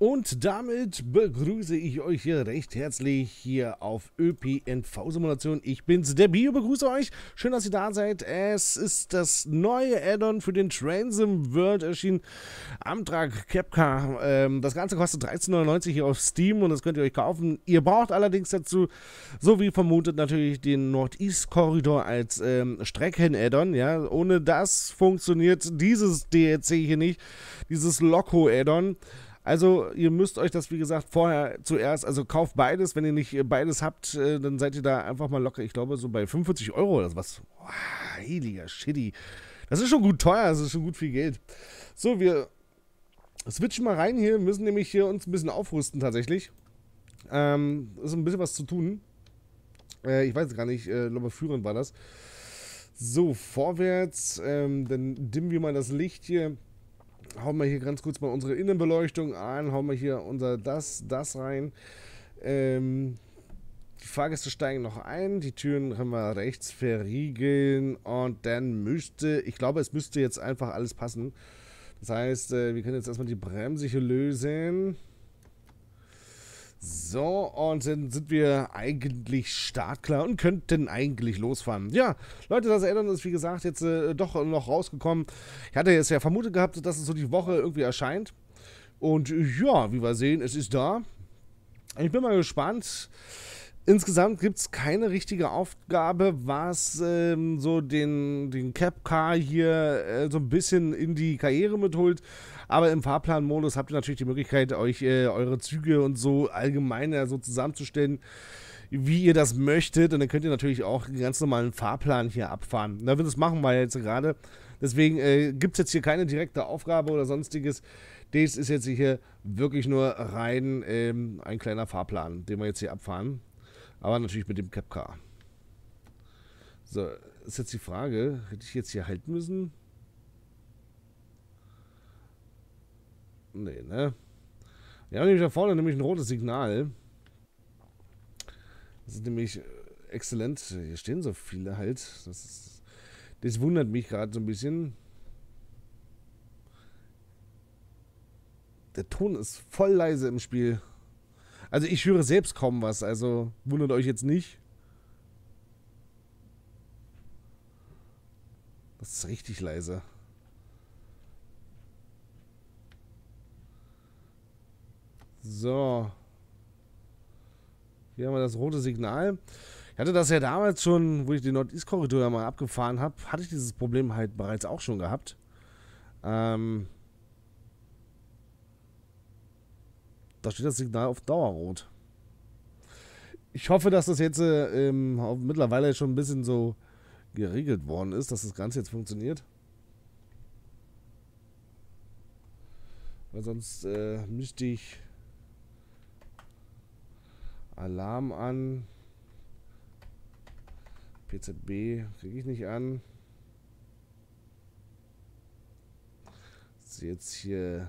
Und damit begrüße ich euch hier recht herzlich hier auf ÖPNV-Simulation. Ich bin's, der Bio, begrüße euch. Schön, dass ihr da seid. Es ist das neue Add-on für den Train Sim World erschienen. Amtrak Cab Car. Das Ganze kostet 13,99 € hier auf Steam und das könnt ihr euch kaufen. Ihr braucht allerdings dazu, so wie vermutet, natürlich den Northeast Corridor als Strecken-Add-on. Ja? Ohne das funktioniert dieses DLC hier nicht, dieses Loco-Add-on. Also ihr müsst euch das, wie gesagt, vorher zuerst, also kauft beides. Wenn ihr nicht beides habt, dann seid ihr da einfach mal locker, ich glaube, so bei 45 € oder was. Boah, heiliger Shitty. Das ist schon gut teuer, das ist schon gut viel Geld. So, wir switchen mal rein hier, müssen nämlich hier uns ein bisschen aufrüsten tatsächlich. Ist ein bisschen was zu tun. Ich weiß gar nicht, ich glaube, führend war das. So, vorwärts, dann dimmen wir mal das Licht hier. Hauen wir hier ganz kurz mal unsere Innenbeleuchtung an, hauen wir hier unser das rein. Die Fahrgäste steigen noch ein, die Türen können wir rechts verriegeln und dann müsste, ich glaube, es müsste jetzt einfach alles passen. Das heißt, wir können jetzt erstmal die Bremse hier lösen. So, und dann sind wir eigentlich startklar und könnten eigentlich losfahren. Ja, Leute, das Add-on ist, wie gesagt, jetzt doch noch rausgekommen. Ich hatte jetzt ja vermutet gehabt, dass es so die Woche irgendwie erscheint. Und ja, wie wir sehen, es ist da. Ich bin mal gespannt. Insgesamt gibt es keine richtige Aufgabe, was so den Cab Car hier so ein bisschen in die Karriere mitholt. Aber im Fahrplanmodus habt ihr natürlich die Möglichkeit, euch eure Züge und so allgemeiner so zusammenzustellen, wie ihr das möchtet. Und dann könnt ihr natürlich auch den ganz normalen Fahrplan hier abfahren. Na, das machen wir jetzt gerade. Deswegen gibt es jetzt hier keine direkte Aufgabe oder sonstiges. Das ist jetzt hier wirklich nur rein ein kleiner Fahrplan, den wir jetzt hier abfahren. Aber natürlich mit dem Cab Car. So, ist jetzt die Frage, hätte ich jetzt hier halten müssen? Nee, ne? Wir haben nämlich da vorne nämlich ein rotes Signal. Das ist nämlich exzellent. Hier stehen so viele halt. Das wundert mich gerade so ein bisschen. Der Ton ist voll leise im Spiel. Also ich höre selbst kaum was, also wundert euch jetzt nicht. Das ist richtig leise. So. Hier haben wir das rote Signal. Ich hatte das ja damals schon, wo ich den Northeast-Korridor ja mal abgefahren habe, hatte ich dieses Problem halt bereits auch schon gehabt. Da steht das Signal auf Dauerrot. Ich hoffe, dass das jetzt mittlerweile schon ein bisschen so geregelt worden ist, dass das Ganze jetzt funktioniert. Weil sonst müsste ich Alarm an. PZB kriege ich nicht an. Ist jetzt hier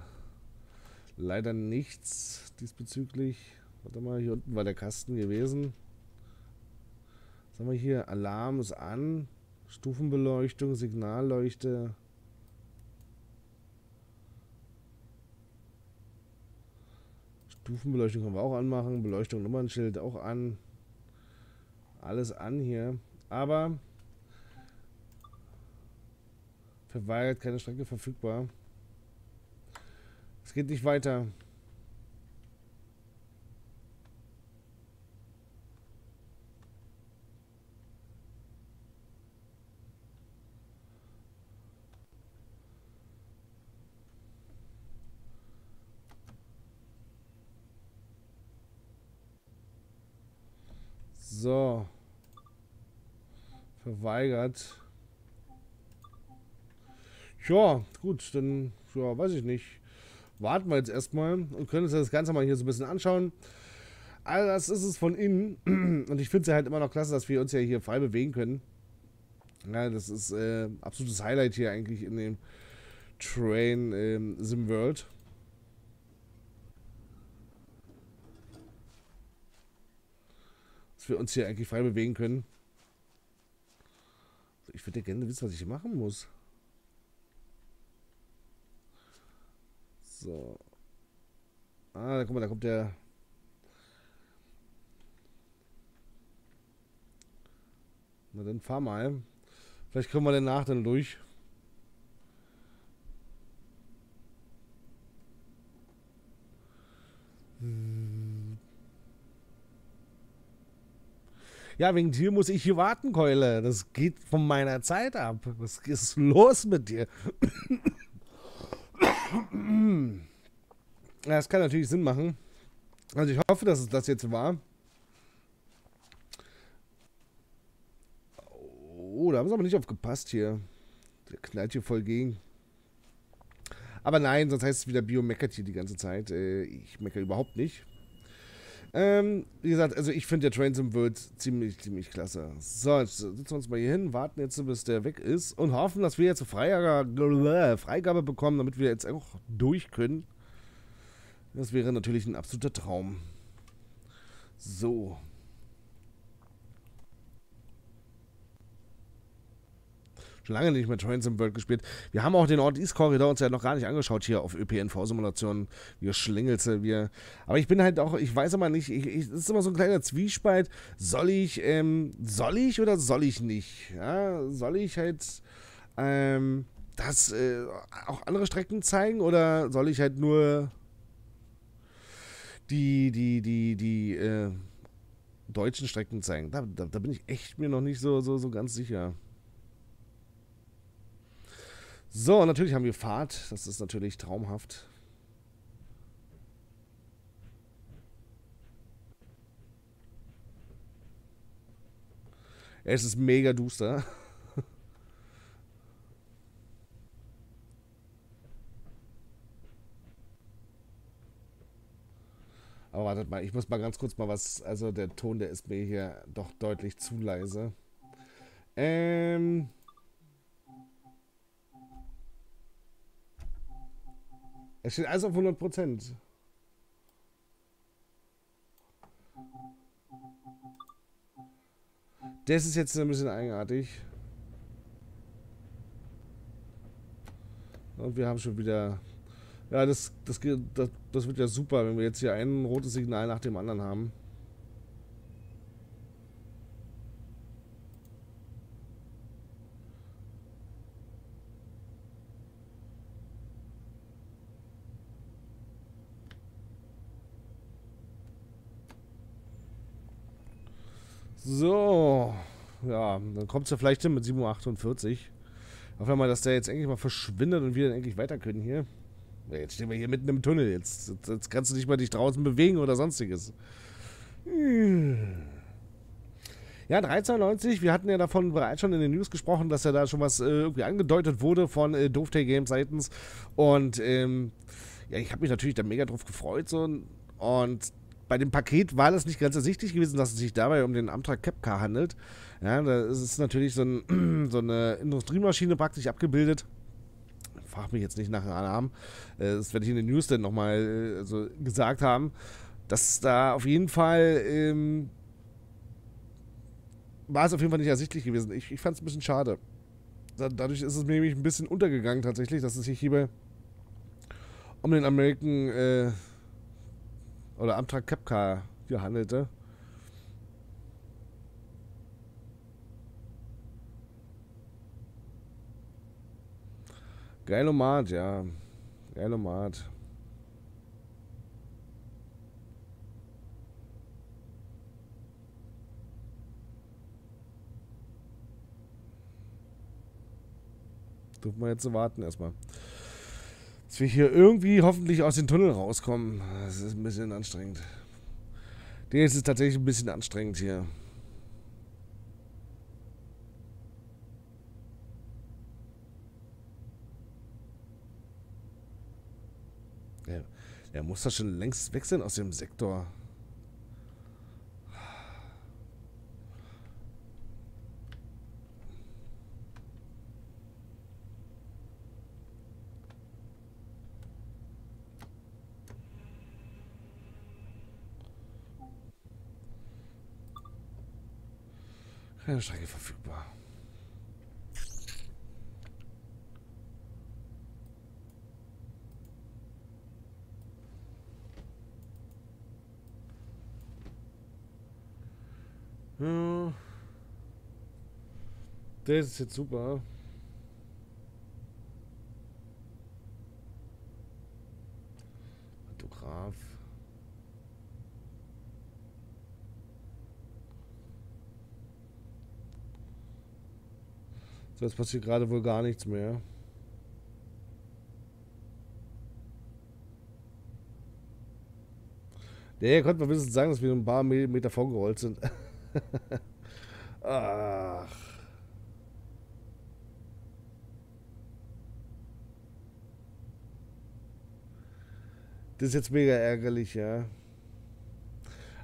leider nichts diesbezüglich. Warte mal, hier unten war der Kasten gewesen. Was haben wir hier? Alarm ist an. Stufenbeleuchtung, Signalleuchte. Stufenbeleuchtung können wir auch anmachen. Beleuchtung, Nummernschild auch an. Alles an hier. Aber verweigert, keine Strecke verfügbar. Es geht nicht weiter. So. Verweigert. Ja, gut, dann ja, weiß ich nicht. Warten wir jetzt erstmal und können uns das Ganze mal hier so ein bisschen anschauen. Also das ist es von innen. Und ich finde es ja halt immer noch klasse, dass wir uns ja hier frei bewegen können. Ja, das ist absolutes Highlight hier eigentlich in dem Train Sim World. Dass wir uns hier eigentlich frei bewegen können. Ich würde ja gerne wissen, was ich hier machen muss. So. Ah, guck mal, da kommt der... Na dann fahr mal. Vielleicht können wir danach dann durch. Ja, wegen dir muss ich hier warten, Keule. Das geht von meiner Zeit ab. Was ist los mit dir? Ja, das kann natürlich Sinn machen. Also ich hoffe, dass es das jetzt war. Oh, da haben sie aber nicht aufgepasst hier. Der knallt hier voll gegen. Aber nein, sonst heißt es wieder, Bio meckert hier die ganze Zeit. Ich meckere überhaupt nicht. Wie gesagt, also ich finde der Train Sim World ziemlich klasse. So, jetzt setzen wir uns mal hier hin, warten jetzt, bis der weg ist und hoffen, dass wir jetzt eine Freigabe bekommen, damit wir jetzt auch durch können. Das wäre natürlich ein absoluter Traum. So. Schon lange nicht mehr Train Sim World gespielt. Wir haben auch den Northeast Corridor uns ja noch gar nicht angeschaut hier auf ÖPNV-Simulationen. Wir Schlingelse, wir... Aber ich bin halt auch... Ich weiß aber nicht... Das ist immer so ein kleiner Zwiespalt. Soll ich oder soll ich nicht? Ja, soll ich halt... auch andere Strecken zeigen oder soll ich halt nur... die deutschen Strecken zeigen. Da bin ich echt mir noch nicht so ganz sicher. So, natürlich haben wir Fahrt. Das ist natürlich traumhaft. Es ist mega duster. Aber wartet mal, ich muss mal ganz kurz mal was... Also der Ton, der ist mir hier doch deutlich zu leise. Es steht alles auf 100%. Das ist jetzt ein bisschen eigenartig. Und wir haben schon wieder... Ja, das wird ja super, wenn wir jetzt hier ein rotes Signal nach dem anderen haben. So, ja, dann kommt es ja vielleicht hin mit 7:48 Uhr. Hoffen wir mal, dass der jetzt endlich mal verschwindet und wir dann endlich weiter können hier. Jetzt stehen wir hier mitten im Tunnel. Jetzt kannst du nicht mal dich draußen bewegen oder sonstiges. Ja, 13,90. Wir hatten ja davon bereits schon in den News gesprochen, dass ja da schon was irgendwie angedeutet wurde von Dovetail Games seitens. Und ja, ich habe mich natürlich da mega drauf gefreut. So. Und bei dem Paket war das nicht ganz ersichtlich gewesen, dass es sich dabei um den Amtrak Cab Car handelt. Ja, da ist es natürlich so eine Industriemaschine praktisch abgebildet. Frag mich jetzt nicht nach den Namen. Das werde ich in den News dann nochmal gesagt haben, dass da auf jeden Fall war es auf jeden Fall nicht ersichtlich gewesen. Ich fand es ein bisschen schade. Dadurch ist es mir nämlich ein bisschen untergegangen tatsächlich, dass es sich hierbei um den American oder Amtrak Cab Car hier handelte. Geilomat, ja. Geilomat. Dürfen wir jetzt so warten erstmal. Dass wir hier irgendwie hoffentlich aus dem Tunnel rauskommen. Das ist ein bisschen anstrengend. Nee, es ist tatsächlich ein bisschen anstrengend hier. Er muss da schon längst wechseln aus dem Sektor. Keine Strecke verfügbar. Ja. Das ist jetzt super. Fotograf. So, jetzt passiert gerade wohl gar nichts mehr. Nee, ihr könnt mal wenigstens sagen, dass wir ein paar Meter vorgerollt sind. Ach. Das ist jetzt mega ärgerlich, ja.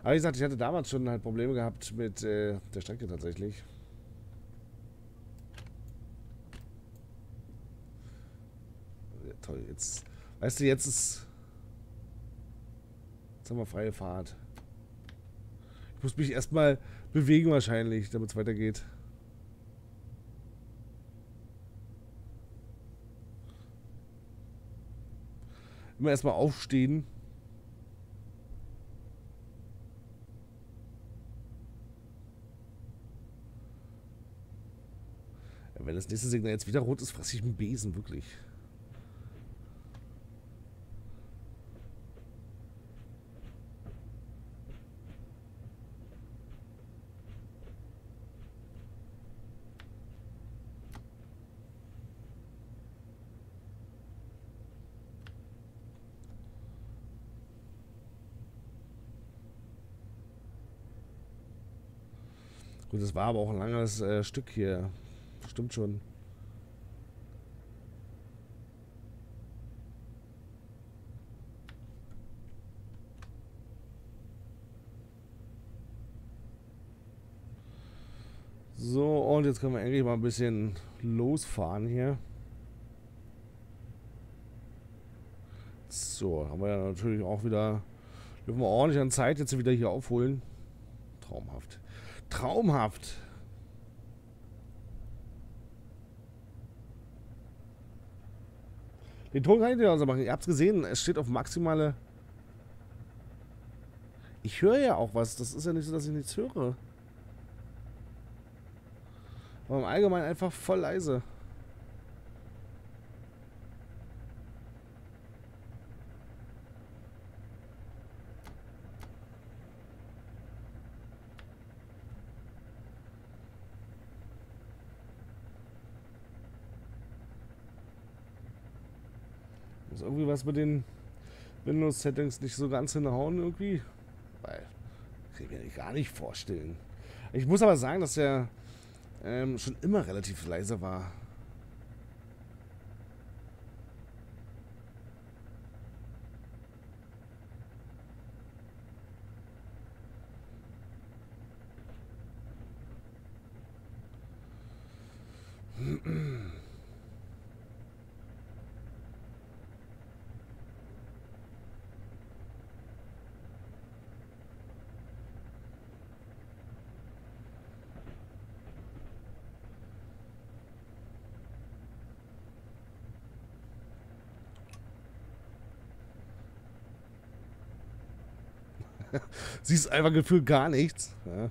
Aber wie gesagt, ich hatte damals schon halt Probleme gehabt mit der Strecke tatsächlich. Ja, toll, jetzt. Weißt du, jetzt ist. Jetzt haben wir freie Fahrt. Ich muss mich erstmal bewegen wahrscheinlich, damit es weitergeht. Immer erstmal aufstehen. Ja, wenn das nächste Signal jetzt wieder rot ist, fresse ich einen Besen, wirklich. Das war aber auch ein langes Stück hier. Stimmt schon. So, und jetzt können wir endlich mal ein bisschen losfahren hier. So, haben wir ja natürlich auch wieder... Dürfen wir ordentlich an Zeit jetzt wieder hier aufholen. Traumhaft. Traumhaft. Den Ton kann ich nicht so machen. Ihr habt es gesehen, es steht auf maximale... Ich höre ja auch was. Das ist ja nicht so, dass ich nichts höre. Aber im Allgemeinen einfach voll leise. Irgendwie was mit den Windows-Settings nicht so ganz hinhauen irgendwie. Weil, kann ich mir gar nicht vorstellen. Ich muss aber sagen, dass er schon immer relativ leise war. Siehst einfach gefühlt gar nichts. Ja.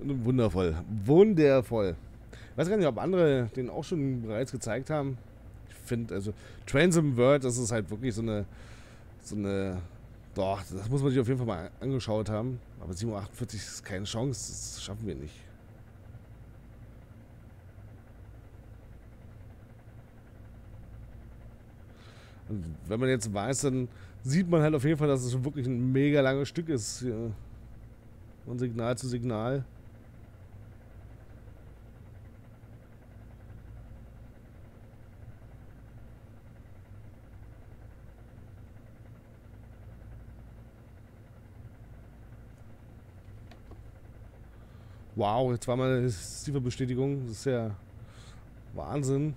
Wundervoll. Wundervoll. Ich weiß gar nicht, ob andere den auch schon bereits gezeigt haben. Ich finde, also Train Sim World, das ist halt wirklich so eine. Doch, das muss man sich auf jeden Fall mal angeschaut haben. Aber 7:48 ist keine Chance, das schaffen wir nicht. Und wenn man jetzt weiß, dann sieht man halt auf jeden Fall, dass es wirklich ein mega langes Stück ist. Hier. Von Signal zu Signal. Wow, jetzt war mal eine tiefe Bestätigung. Das ist ja Wahnsinn.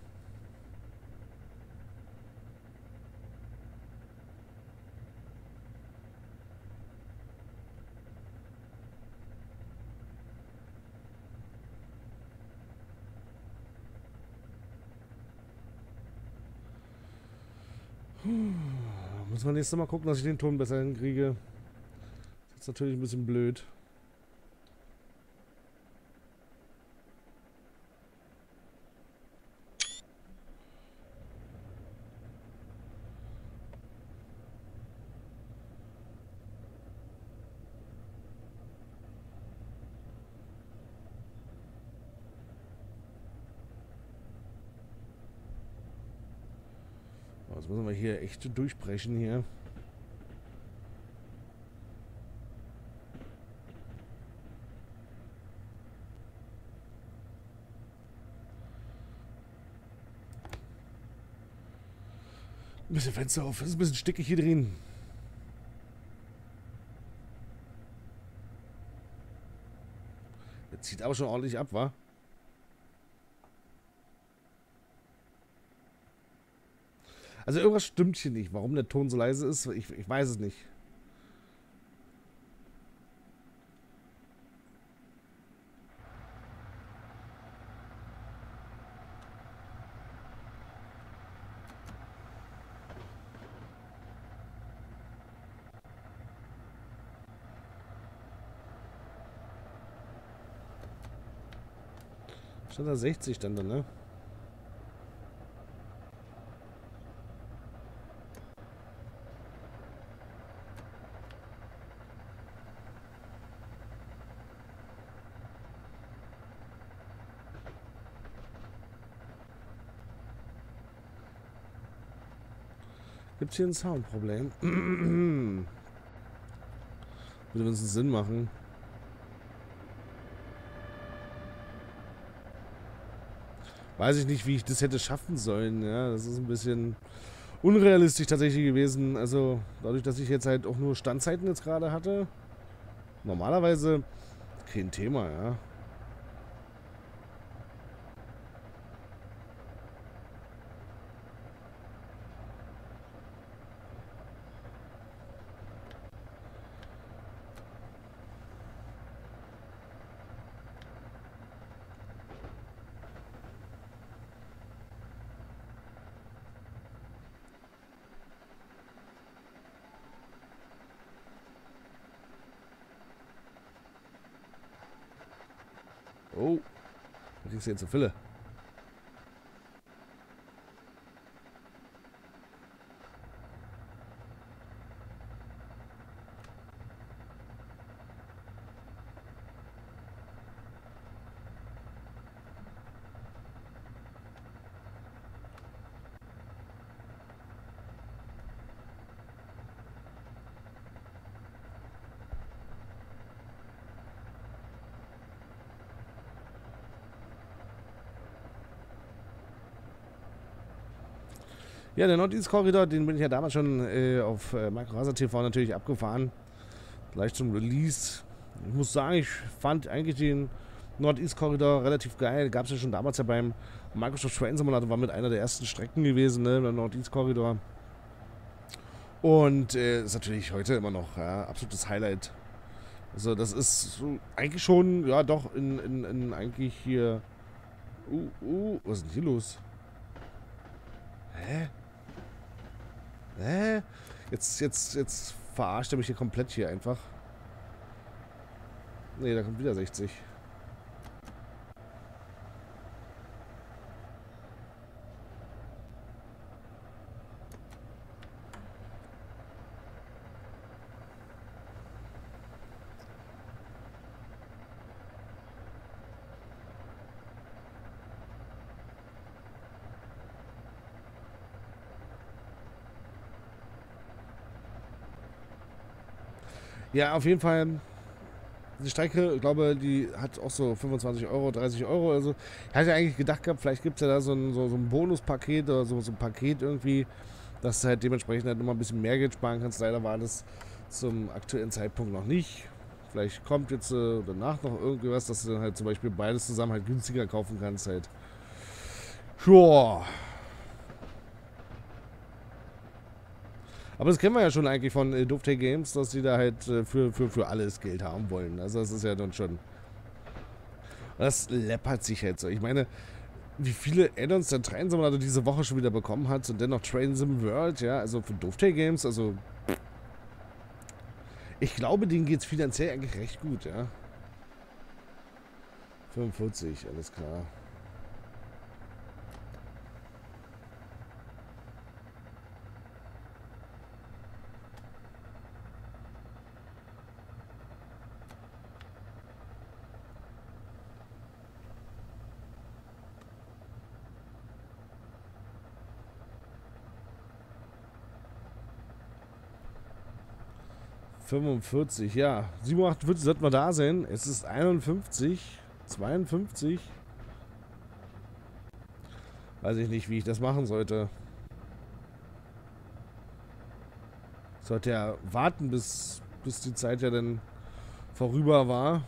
Muss man nächstes Mal gucken, dass ich den Ton besser hinkriege. Das ist natürlich ein bisschen blöd. Jetzt müssen wir hier echt durchbrechen hier. Ein bisschen Fenster auf, es ist ein bisschen stickig hier drin. Das zieht aber schon ordentlich ab, wa? Also irgendwas stimmt hier nicht. Warum der Ton so leise ist, ich weiß es nicht. Statt der 60 dann, ne? Gibt's hier ein Soundproblem? Würde uns einen Sinn machen. Weiß ich nicht, wie ich das hätte schaffen sollen. Ja, das ist ein bisschen unrealistisch tatsächlich gewesen. Also dadurch, dass ich jetzt halt auch nur Standzeiten jetzt gerade hatte. Normalerweise kein Thema, ja. Oh, da kriegst du jetzt eine Fülle. Ja, der Northeast Corridor, den bin ich ja damals schon auf Microsoft TV natürlich abgefahren. Gleich zum Release. Ich muss sagen, ich fand eigentlich den Northeast Corridor relativ geil. Gab es ja schon damals ja beim Microsoft Train Simulator, war mit einer der ersten Strecken gewesen, ne, beim Northeast Corridor. Und ist natürlich heute immer noch ja, absolutes Highlight. Also das ist so eigentlich schon, ja doch, in eigentlich hier... was ist denn hier los? Hä? Hä? Jetzt verarscht er mich hier komplett hier einfach. Ne, da kommt wieder 60. Ja, auf jeden Fall, die Strecke, ich glaube, die hat auch so 25 Euro, 30 Euro. Also, ich hatte eigentlich gedacht gehabt, vielleicht gibt es ja da so ein Bonuspaket oder so ein Paket irgendwie, dass du halt dementsprechend halt nochmal ein bisschen mehr Geld sparen kannst. Leider war das zum aktuellen Zeitpunkt noch nicht. Vielleicht kommt jetzt danach noch irgendwas, dass du dann halt zum Beispiel beides zusammen halt günstiger kaufen kannst halt. Joa. Aber das kennen wir ja schon eigentlich von Dovetail Games, dass die da halt für alles Geld haben wollen. Also das ist ja dann schon... Das läppert sich halt so. Ich meine, wie viele Add-ons der Train Simulator diese Woche schon wieder bekommen hat und dennoch Train Sim World, ja, also für Dovetail Games, also... Ich glaube, denen geht es finanziell eigentlich recht gut, ja. 45, alles klar. 45, ja. 47 sollten wir da sein. Es ist 51, 52. Weiß ich nicht, wie ich das machen sollte. Sollte ja warten, bis die Zeit ja dann vorüber war.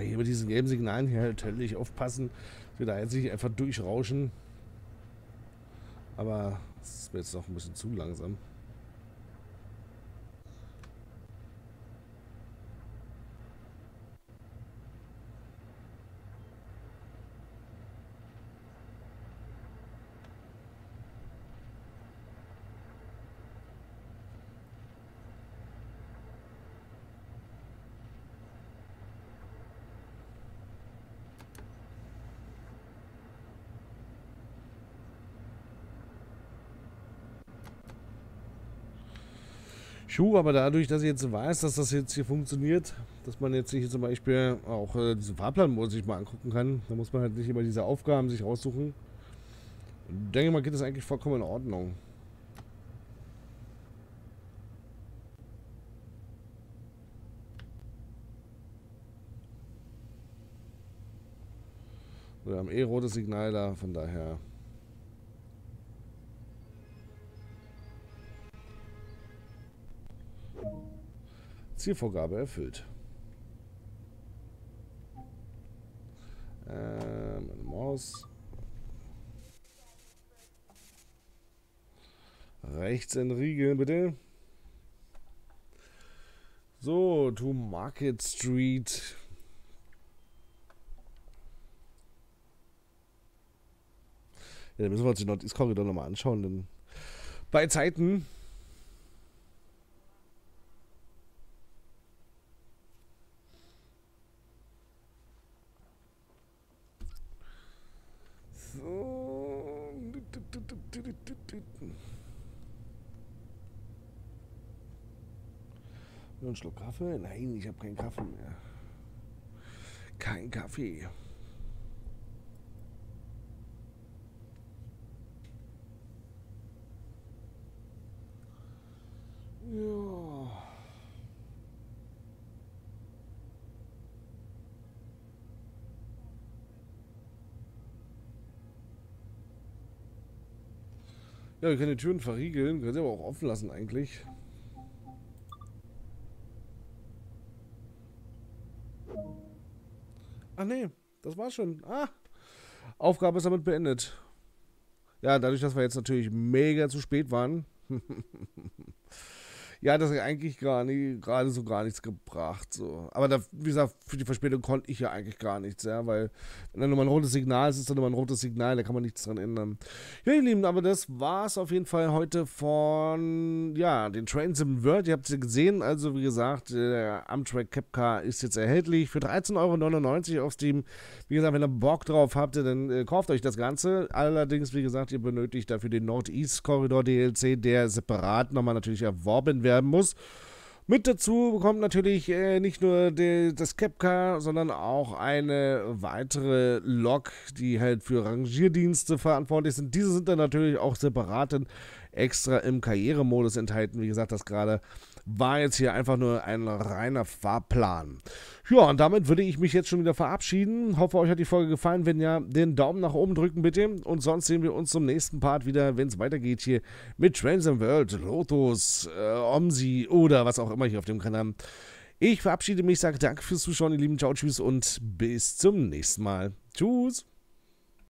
Hier bei diesen gelben Signalen hier natürlich aufpassen, dass wir da jetzt nicht einfach durchrauschen. Aber es ist mir jetzt noch ein bisschen zu langsam. Aber dadurch, dass ich jetzt weiß, dass das jetzt hier funktioniert, dass man jetzt hier zum Beispiel auch diesen Fahrplanmodus sich mal angucken kann, da muss man halt nicht immer diese Aufgaben sich raussuchen. Ich denke mal, geht das eigentlich vollkommen in Ordnung. Wir haben eh rotes Signal da, von daher... Zielvorgabe erfüllt. Meine Maus. Rechts entriegeln, bitte. So, to Market Street. Ja, dann müssen wir uns den Northeast Corridor nochmal anschauen, denn bei Zeiten. Einen Schluck Kaffee? Nein, ich habe keinen Kaffee mehr. Kein Kaffee. Ja. Ja, wir können die Türen verriegeln, können sie aber auch offen lassen eigentlich. Ach nee, das war's schon. Ah, Aufgabe ist damit beendet. Ja, dadurch, dass wir jetzt natürlich mega zu spät waren. Ja, das hat eigentlich gerade so gar nichts gebracht. So. Aber da, wie gesagt, für die Verspätung konnte ich ja eigentlich gar nichts. Ja, weil wenn dann nochmal ein rotes Signal ist, ist dann nochmal ein rotes Signal. Da kann man nichts dran ändern. Ja, ihr Lieben, aber das war's auf jeden Fall heute von ja, den Train Sim World. Ihr habt es ja gesehen. Also wie gesagt, der Amtrak Cab Car ist jetzt erhältlich für 13,99 € auf Steam. Wie gesagt, wenn ihr Bock drauf habt, dann kauft euch das Ganze. Allerdings, wie gesagt, ihr benötigt dafür den Northeast Corridor DLC, der separat nochmal natürlich erworben wird. Muss. Mit dazu bekommt natürlich nicht nur das Cab Car, sondern auch eine weitere Lok, die halt für Rangierdienste verantwortlich sind. Diese sind dann natürlich auch separat extra im Karrieremodus enthalten. Wie gesagt, das gerade war jetzt hier einfach nur ein reiner Fahrplan. Ja, und damit würde ich mich jetzt schon wieder verabschieden. Hoffe, euch hat die Folge gefallen. Wenn ja, den Daumen nach oben drücken bitte. Und sonst sehen wir uns zum nächsten Part wieder, wenn es weitergeht hier mit Train Sim World, Lotus, Omsi oder was auch immer hier auf dem Kanal. Ich verabschiede mich, sage danke fürs Zuschauen, ihr Lieben. Ciao, tschüss und bis zum nächsten Mal. Tschüss.